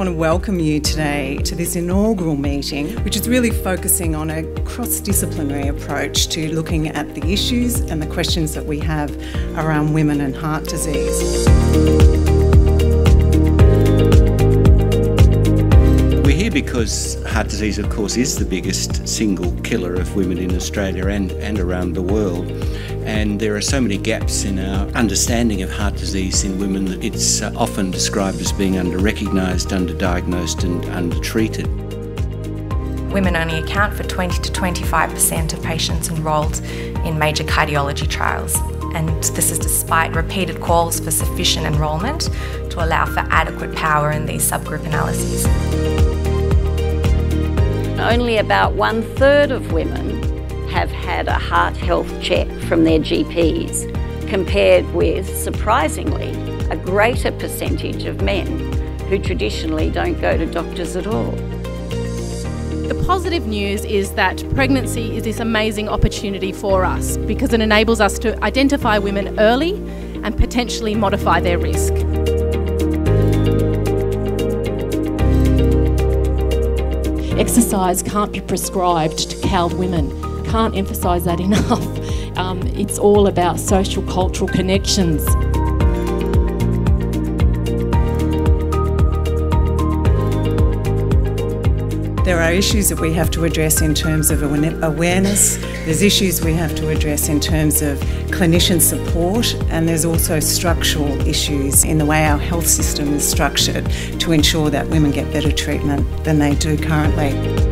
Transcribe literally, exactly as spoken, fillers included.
want to welcome you today to this inaugural meeting, which is really focusing on a cross-disciplinary approach to looking at the issues and the questions that we have around women and heart disease. We're here because heart disease, of course, is the biggest single killer of women in Australia and, and around the world. And there are so many gaps in our understanding of heart disease in women that it's often described as being under-recognised, under-diagnosed and under-treated. Women only account for twenty to twenty-five percent of patients enrolled in major cardiology trials, and this is despite repeated calls for sufficient enrolment to allow for adequate power in these subgroup analyses. Only about one-third of women have had a heart health check from their G Ps, compared with, surprisingly, a greater percentage of men who traditionally don't go to doctors at all. The positive news is that pregnancy is this amazing opportunity for us because it enables us to identify women early and potentially modify their risk. Exercise can't be prescribed to cowed women. Can't emphasise that enough. Um, it's all about social, cultural connections. There are issues that we have to address in terms of awareness, there's issues we have to address in terms of clinician support, and there's also structural issues in the way our health system is structured to ensure that women get better treatment than they do currently.